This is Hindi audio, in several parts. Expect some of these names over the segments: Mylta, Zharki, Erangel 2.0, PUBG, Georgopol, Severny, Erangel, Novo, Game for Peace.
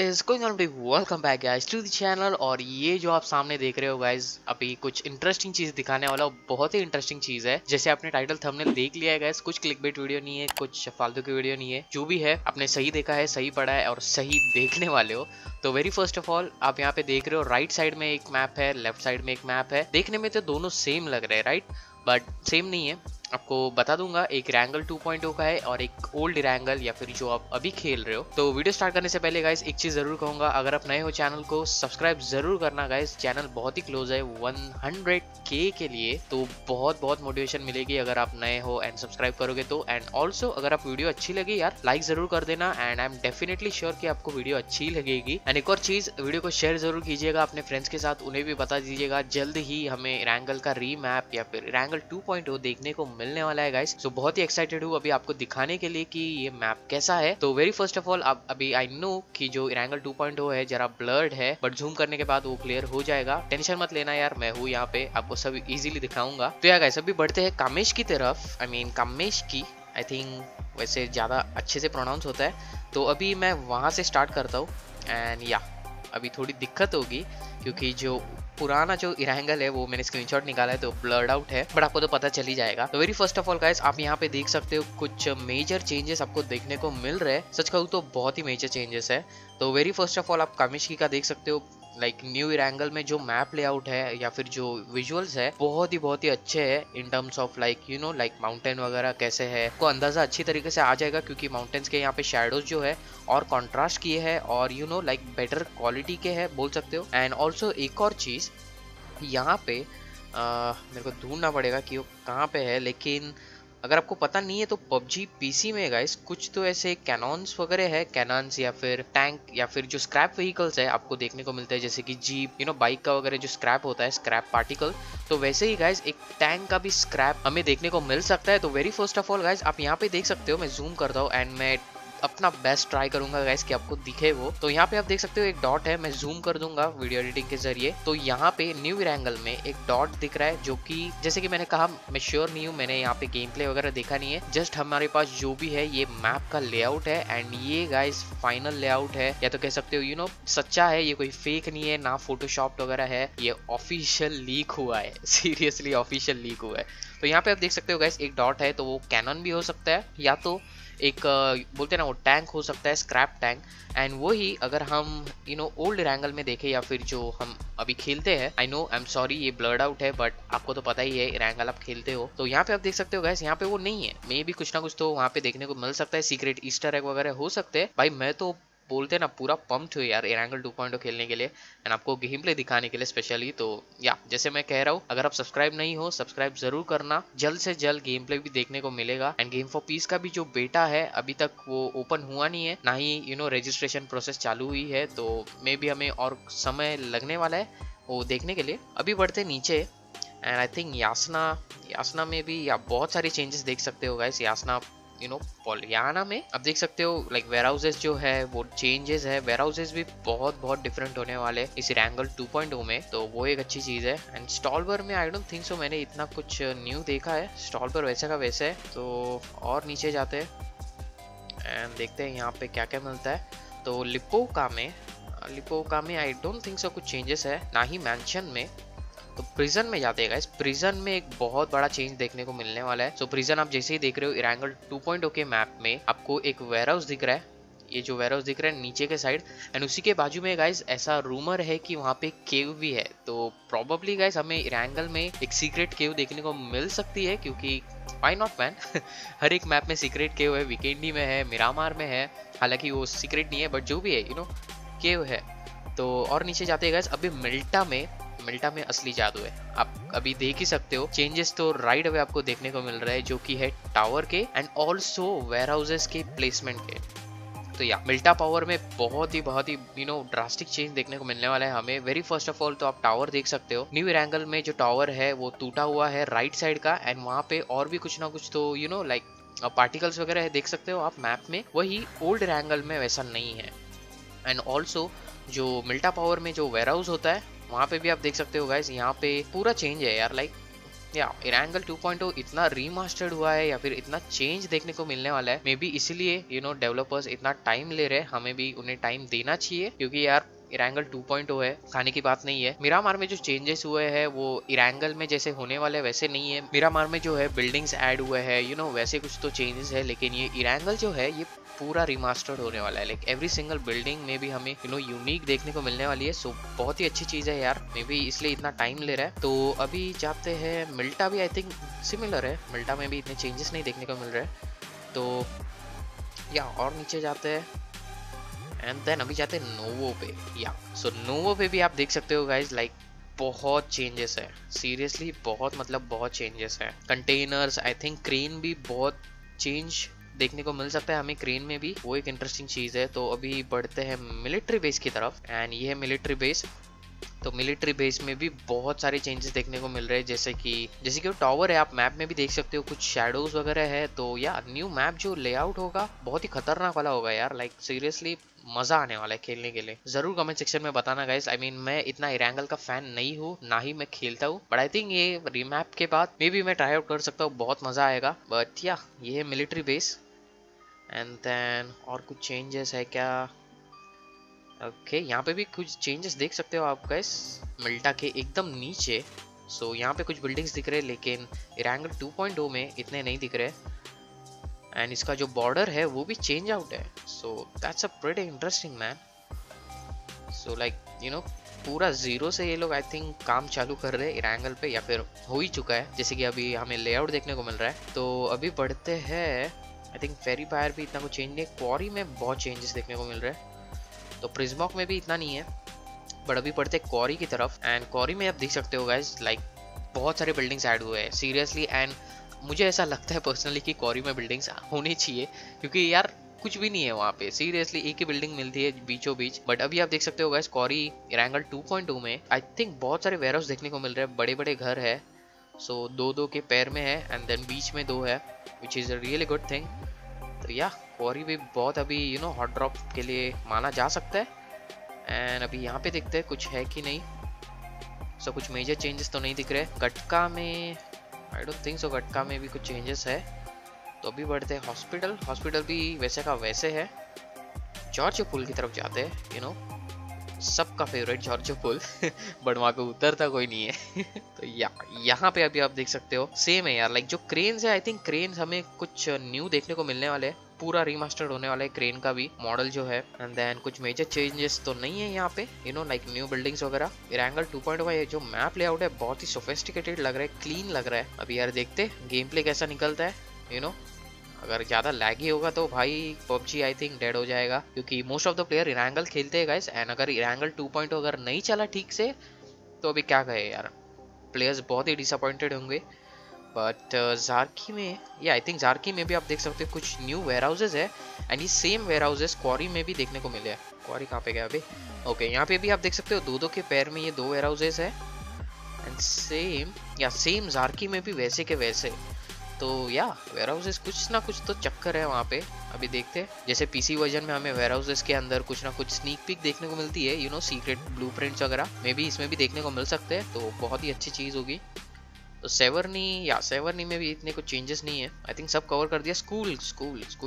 Is going on, welcome back guys to the channel। और ये जो आप सामने देख रहे हो guys, अभी कुछ इंटरेस्टिंग चीज दिखाने वाला हूँ। बहुत ही इंटरेस्टिंग चीज है, जैसे आपने टाइटल थंबनेल देख लिया है guys। कुछ क्लिकबेट वीडियो नहीं है, कुछ फालतू की वीडियो नहीं है, जो भी है आपने सही देखा है, सही पढ़ा है और सही देखने वाले हो। तो वेरी फर्स्ट ऑफ ऑल आप यहाँ पे देख रहे हो, राइट साइड में एक मैप है, लेफ्ट साइड में एक मैप है। देखने में तो दोनों सेम लग रहे हैं राइट, बट सेम नहीं है। आपको बता दूंगा, एक रैंगल 2.0 का है और एक ओल्ड रैंगल या फिर जो आप अभी खेल रहे हो। तो वीडियो स्टार्ट करने से पहले गाइस एक चीज़ ज़रूर कहूँगा, अगर आप नए हो चैनल को सब्सक्राइब ज़रूर करना गाइस। चैनल बहुत ही क्लोज है 100K के लिए, तो बहुत बहुत मोटिवेशन मिलेगी अगर आप नए हो एंड सब्सक्राइब करोगे तो। एंड ऑल्सो अगर आप वीडियो अच्छी लगी यार, लाइक ज़रूर कर देना। And I am definitely sure कि आपको वीडियो अच्छी लगेगी। एंड एक और चीज़, वीडियो को शेयर ज़रूर कीजिएगा अपने फ्रेंड्स के साथ, उन्हें भी बता दीजिएगा जल्द ही हमें रैंगल का रीमैप या फिर रैंगल 2.0 देखने को मिलने वाला है गाइस। तो बहुत ही एक्साइटेड हूँ अभी आपको दिखाने के लिए कि ये मैप कैसा है। तो वेरी फर्स्ट ऑफ ऑल आप अभी आई नो कि जो एरांगल 2.0 है जरा ब्लर्ड है, बट जूम करने के बाद वो क्लियर हो जाएगा। टेंशन मत लेना यार, मैं हूँ यहाँ पे, आपको सब इजीली दिखाऊंगा। तो यार गाइस अभी बढ़ते हैं कामेश की तरफ, कामेशकी आई थिंक वैसे ज्यादा अच्छे से प्रोनाउंस होता है। तो अभी मैं वहाँ से स्टार्ट करता हूँ। एंड या अभी थोड़ी दिक्कत होगी क्योंकि जो पुराना जो इरांगल है वो मैंने स्क्रीनशॉट निकाला है तो ब्लर्ड आउट है, बट आपको तो पता चल ही जाएगा। तो very first of all guys आप यहाँ पे देख सकते हो, कुछ मेजर चेंजेस आपको देखने को मिल रहे हैं। सच कहूँ तो बहुत ही मेजर चेंजेस है। तो वेरी फर्स्ट ऑफ ऑल आप कामेशकी का देख सकते हो, लाइक न्यू एरांगल में जो मैप लेआउट है या फिर जो विजुअल्स है बहुत ही अच्छे है। In terms of like you know, like mountain वगैरह कैसे है आपको अंदाजा अच्छी तरीके से आ जाएगा, क्योंकि माउंटेन्स के यहाँ पे शेडोज जो है और कॉन्ट्रास्ट किए हैं और you know like better quality के है बोल सकते हो। एंड ऑल्सो एक और चीज़ यहाँ पे मेरे को ढूंढना पड़ेगा कि वो कहाँ पे है, लेकिन अगर आपको पता नहीं है तो PUBG PC में गाइस कुछ तो ऐसे कैनॉन्स वगैरह है, कैनॉन्स या फिर टैंक या फिर जो स्क्रैप व्हीकल्स है आपको देखने को मिलता है, जैसे कि जीप यू नो बाइक का वगैरह जो स्क्रैप होता है, स्क्रैप पार्टिकल। तो वैसे ही गाइस एक टैंक का भी स्क्रैप हमें देखने को मिल सकता है। तो very first of all guys आप यहाँ पे देख सकते हो, मैं जूम करता हूँ एंड मैं अपना बेस्ट ट्राई करूंगा गाइस कि आपको दिखे वो। तो यहाँ पे आप देख सकते हो एक डॉट है, मैं जूम कर दूंगा वीडियो एडिटिंग के जरिए। तो यहाँ पे न्यू एरांगल में एक डॉट दिख रहा है, जो कि जैसे कि मैंने कहा मैं श्योर नहीं हूँ, मैंने यहाँ पे गेम प्ले वगैरह देखा नहीं है। जस्ट हमारे पास जो भी है ये मैप का लेआउट है एंड ये गाइस फाइनल लेआउट है, या तो कह सकते हो यू नो सच्चा है, ये कोई फेक नहीं है ना फोटोशॉप वगैरह है, ये ऑफिशियल लीक हुआ है। सीरियसली ऑफिशियल लीक हुआ है। तो यहाँ पे आप देख सकते हो गाइस एक डॉट है, तो वो कैनन भी हो सकता है या तो एक बोलते हैं ना वो टैंक हो सकता है, स्क्रैप टैंक। एंड वो ही अगर हम यू नो ओल्ड एरांगल में देखें या फिर जो हम अभी खेलते हैं, I know I am sorry ये ब्लर्ड आउट है, बट आपको तो पता ही है एरांगल आप खेलते हो। तो यहाँ पे आप देख सकते हो गाइस यहाँ पे वो नहीं है, मे भी कुछ ना कुछ तो वहाँ पे देखने को मिल सकता है, सीक्रेट ईस्टर एग वगैरह हो सकते हैं। भाई मैं तो बोलते हैं ना पूरा पम्प्ड हुए यार एरांगल 2.0 खेलने के लिए एंड आपको गेम प्ले दिखाने के लिए स्पेशली। तो या जैसे मैं कह रहा हूँ, अगर आप सब्सक्राइब नहीं हो सब्सक्राइब जरूर करना, जल्द से जल्द गेम प्ले भी देखने को मिलेगा। एंड गेम फॉर पीस का भी जो बेटा है अभी तक वो ओपन हुआ नहीं है, ना ही यू नो रजिस्ट्रेशन प्रोसेस चालू हुई है, तो मे बी हमें और समय लगने वाला है वो देखने के लिए। अभी बढ़ते नीचे एंड आई थिंक यासना में भी या बहुत सारे चेंजेस देख सकते हो guys. Yasnaya you know Polyana में आप देख सकते हो लाइक वेयरहाउसेस जो है वो चेंजेस है, वेयरहाउसेस भी बहुत डिफरेंट होने वाले इस एरांगल 2.0 में, तो वो एक अच्छी चीज़ है। एंड स्टॉलबर में आई डोंट थिंक सो मैंने इतना कुछ न्यू देखा है, स्टॉलबर वैसे का वैसे है। तो और नीचे जाते हैं एंड देखते हैं यहाँ पे क्या क्या मिलता है। तो लिपोका में आई डोंट थिंक सो कुछ चेंजेस है, ना ही मैंशन में। तो प्रिजन में जाते हैं गाइस, प्रिजन में एक बहुत बड़ा चेंज देखने को मिलने वाला है। सो प्रिजन आप जैसे ही देख रहे हो एरांगल 2.0 के मैप में आपको एक वेयरहाउस दिख रहा है, ये जो वेयरहाउस दिख रहा है नीचे के साइड, एंड उसी के बाजू में गाइस ऐसा रूमर है कि वहाँ पे केव भी है। तो प्रॉबेबली गाइस हमें एरांगल में एक सीक्रेट केव देखने को मिल सकती है, क्योंकि वाई नॉट मैन। हर एक मैप में सीक्रेट केव है, वीकेंडी में है, मिरामार में है, हालांकि वो सीक्रेट नहीं है बट जो भी है यू नो केव है। तो और नीचे जाते हैं गाइस, अभी मिल्टा में असली जादू है, आप अभी देख ही सकते हो। चेंजेस तो राइट अवे आपको देखने को मिल रहा है, जो कि है टावर के एंड ऑल्सो वेयरहाउसेस के प्लेसमेंट के। तो या मिल्टा पावर में बहुत ही यू नो ड्रास्टिक चेंज देखने को मिलने वाला है हमें। वेरी फर्स्ट ऑफ ऑल तो आप टावर देख सकते हो, न्यू एरांगल में जो टावर है वो टूटा हुआ है राइट साइड का, एंड वहाँ पे और भी कुछ ना कुछ तो यू नो लाइक पार्टिकल्स वगैरह देख सकते हो आप मैप में, वही ओल्ड एरांगल में वैसा नहीं है। एंड ऑल्सो जो मिल्टा पावर में जो वेयरहाउस होता है वहाँ पे भी आप देख सकते हो गाइस, यहाँ पे पूरा चेंज है यार, लाइक या Erangel 2.0 इतना रीमास्टर्ड हुआ है या फिर इतना चेंज देखने को मिलने वाला है, मे बी इसीलिए यू नो डेवलपर्स इतना टाइम ले रहे हैं, हमें भी उन्हें टाइम देना चाहिए क्योंकि यार Erangel 2.0 है, खाने की बात नहीं है। मिरामार में जो चेंजेस हुए हैं वो Erangel में जैसे होने वाले वैसे नहीं है। मिरामार में जो है बिल्डिंग्स ऐड हुए हैं यू नो वैसे कुछ तो चेंजेस है, लेकिन ये Erangel जो है ये पूरा रिमास्टर्ड होने वाला है। लाइक एवरी सिंगल बिल्डिंग में भी हमें यू नो यूनिक देखने को मिलने वाली है। सो बहुत ही अच्छी चीज़ है यार, मे बी इसलिए इतना टाइम ले रहा है। तो अभी जाते हैं Mylta भी आई थिंक सिमिलर है, Mylta में भी इतने चेंजेस नहीं देखने को मिल रहे हैं। तो या और नीचे जाते हैं एंड देन अभी जाते हैं Novo पे। या सो Novo पे भी आप देख सकते हो गाइज, लाइक बहुत चेंजेस है, सीरियसली बहुत मतलब बहुत चेंजेस है। कंटेनर्स आई थिंक क्रेन भी बहुत चेंज देखने को मिल सकता है हमें, क्रेन में भी वो एक इंटरेस्टिंग चीज़ है। तो अभी बढ़ते हैं मिलिट्री बेस की तरफ एंड ये है मिलिट्री बेस। तो मिलिट्री बेस में भी बहुत सारे चेंजेस देखने को मिल रहे हैं, जैसे कि वो टावर है, आप मैप में भी देख सकते हो कुछ शेडोज वगैरह है। तो या न्यू मैप जो लेआउट होगा बहुत ही खतरनाक वाला होगा यार, लाइक सीरियसली मजा आने वाला है खेलने के लिए। जरूर कमेंट सेक्शन में बताना गाइस। आई मीन मैं इतना Erangel का फैन नहीं हूँ, ना ही मैं खेलता हूँ, बट आई थिंक ये रीमैप के बाद मे भी मैं ट्राई आउट कर सकता हूँ, बहुत मजा आएगा। बट या ये है मिलिट्री बेस एंड देन और कुछ चेंजेस है क्या? ओके यहाँ पे भी कुछ चेंजेस देख सकते हो आप गाइस Mylta के एकदम नीचे। सो यहाँ पे कुछ बिल्डिंग्स दिख रहे हैं, लेकिन Erangel 2.0 में इतने नहीं दिख रहे। एंड इसका जो बॉर्डर है वो भी चेंज आउट है। So that's a pretty interesting man. So like you know पूरा जीरो से ये लोग आई थिंक काम चालू कर रहे हैं Erangel पे, या फिर हो ही चुका है जैसे कि अभी हमें लेआउट देखने को मिल रहा है। तो अभी बढ़ते हैं, आई थिंक फेरी फायर भी इतना कुछ चेंज नहीं है, क्वारी में बहुत चेंजेस देखने को मिल रहे हैं। तो प्रिज्मॉक में भी इतना नहीं है, बट अभी पढ़ते हैं क्वारी की तरफ। एंड क्वारी में आप देख सकते हो गाइज लाइक बहुत सारे बिल्डिंग्स ऐड हुए हैं सीरियसली। एंड मुझे ऐसा लगता है पर्सनली कि क्वारी में बिल्डिंग्स होनी चाहिए, क्योंकि यार कुछ भी नहीं है वहाँ पे सीरियसली, एक ही बिल्डिंग मिलती है बीचों बीच। बट अभी आप देख सकते हो गाइज क्वारी Erangel 2.2 में आई थिंक बहुत सारे वेयरहाउस देखने को मिल रहे हैं, बड़े बड़े घर है। सो दो दो के पैर में है एंड देन बीच में दो है, which is a really good thing. तो या क्वारी भी बहुत अभी यू नो हॉट ड्रॉप के लिए माना जा सकता है। एंड अभी यहाँ पे देखते हैं कुछ है कि नहीं। सो कुछ मेजर चेंजेस तो नहीं दिख रहे। गटका में I don't think so gatka में भी कुछ चेंजेस है। तो अभी बढ़ते हैं हॉस्पिटल भी वैसे का वैसे है। Georgopol की तरफ जाते हैं, यू नो सबका फेवरेट Georgopol बट वहाँ को उतरता कोई नहीं है तो यहाँ पे अभी आप देख सकते हो सेम है यार, लाइक जो क्रेन्स है आई थिंक क्रेन्स हमें कुछ न्यू देखने को मिलने वाले, पूरा रीमास्टर्ड होने वाला है क्रेन का भी मॉडल जो है। एंड देन कुछ मेजर चेंजेस तो नहीं है यहाँ पे, you know like new buildings वगैरह। Erangel 2.0 का ये जो मैप लेआउट है बहुत ही सोफिस्टिकेटेड लग रहा है, क्लीन लग रहा है। अभी यार देखते गेम प्ले कैसा निकलता है, यू नो अगर ज़्यादा लैगी होगा तो भाई PUBG आई थिंक डेड हो जाएगा, क्योंकि most of the player Erangel खेलते हैं गाइस। एंड अगर Erangel 2.0 अगर नहीं चला ठीक से तो अभी क्या कहे यार, प्लेयर्स बहुत ही डिसअपॉइंटेड होंगे। बट Zharki में या आई थिंक Zharki में भी आप देख सकते हो कुछ न्यू वेयर हाउसेज है, एंड ये सेम वेयर हाउसेज क्वारी में भी देखने को मिले हैं। क्वारी कहाँ पे गया अभी? ओके यहाँ पे भी आप देख सकते हो दो दो के पैर में ये दो वेयर हाउसेज है एंड सेम Zharki में भी वैसे के वैसे। तो या वेयर हाउसेज कुछ ना कुछ तो चक्कर है वहाँ पे। अभी देखते हैं जैसे पीसी वर्जन में हमें वेयर हाउसेज के अंदर कुछ ना कुछ स्नीक पिक देखने को मिलती है, यू नो सीक्रेट ब्लूप्रिंट्स वगैरह मे भी इसमें भी देखने को मिल सकते हैं, तो बहुत ही अच्छी चीज़ होगी। तो Severny में भी इतने कुछ चेंजेस नहीं है, आई थिंक सब कवर कर दिया। स्कूल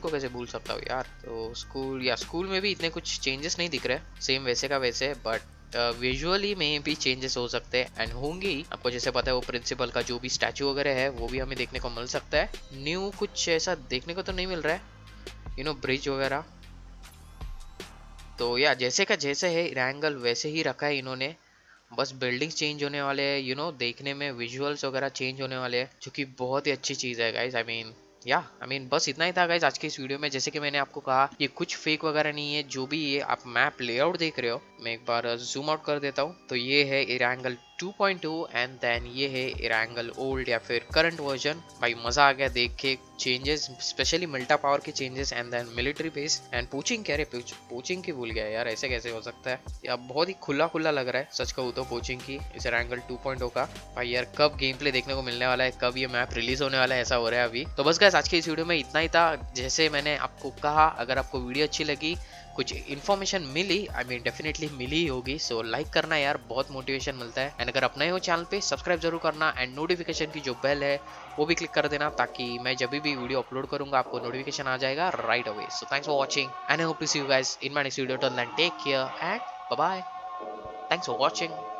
को कैसे भूल सकता हूँ यार। तो स्कूल में भी इतने कुछ चेंजेस नहीं दिख रहे, सेम वैसे का वैसे। बट विजुअली में भी चेंजेस हो सकते हैं एंड होंगे, आपको जैसे पता है वो प्रिंसिपल का जो भी स्टैचू वगैरह है वो भी हमें देखने को मिल सकता है। न्यू कुछ ऐसा देखने को तो नहीं मिल रहा है, यू नो ब्रिज वगैरह। तो या जैसे का जैसे है Erangel वैसे ही रखा है इन्होंने, बस बिल्डिंग्स चेंज होने वाले हैं, यू नो देखने में विजुअल्स वगैरह चेंज होने वाले हैं, जो कि बहुत ही अच्छी चीज़ है गाइज। आई मीन बस इतना ही था गाइज आज की इस वीडियो में। जैसे कि मैंने आपको कहा ये कुछ फेक वगैरह नहीं है, जो भी ये आप मैप लेआउट देख रहे हो, मैं एक बार जूम आउट कर देता हूँ। तो ये है Erangel 2.2 एंड देन ये है Erangel ओल्ड या फिर करंट वर्जन। भाई मजा आ गया देख के चेंजेस, स्पेशली Mylta पावर के changes and then military base and poaching. क्या रे पोचिंग की भूल गया यार, ऐसे कैसे हो सकता है यार, बहुत ही खुला लग रहा है सच कहूँ तो पोचिंग की इस Erangel 2.0 का। भाई यार कब गेम प्ले देखने को मिलने वाला है, कब ये मैप रिलीज होने वाला है, ऐसा हो रहा है अभी। तो बस गाइस आज के इस वीडियो में इतना ही था। जैसे मैंने आपको कहा अगर आपको वीडियो अच्छी लगी कुछ इन्फॉर्मेशन मिली I mean डेफिनेटली मिली होगी। सो लाइक करना यार, बहुत मोटिवेशन मिलता है। एंड अगर आप नए हो चैनल पे सब्सक्राइब जरूर करना एंड नोटिफिकेशन की जो बेल है वो भी क्लिक कर देना ताकि मैं जब भी वीडियो अपलोड करूंगा आपको नोटिफिकेशन आ जाएगा right away. So thanks for watching and I hope to see you guys in my next video. Till then take care and bye bye. Thanks for watching.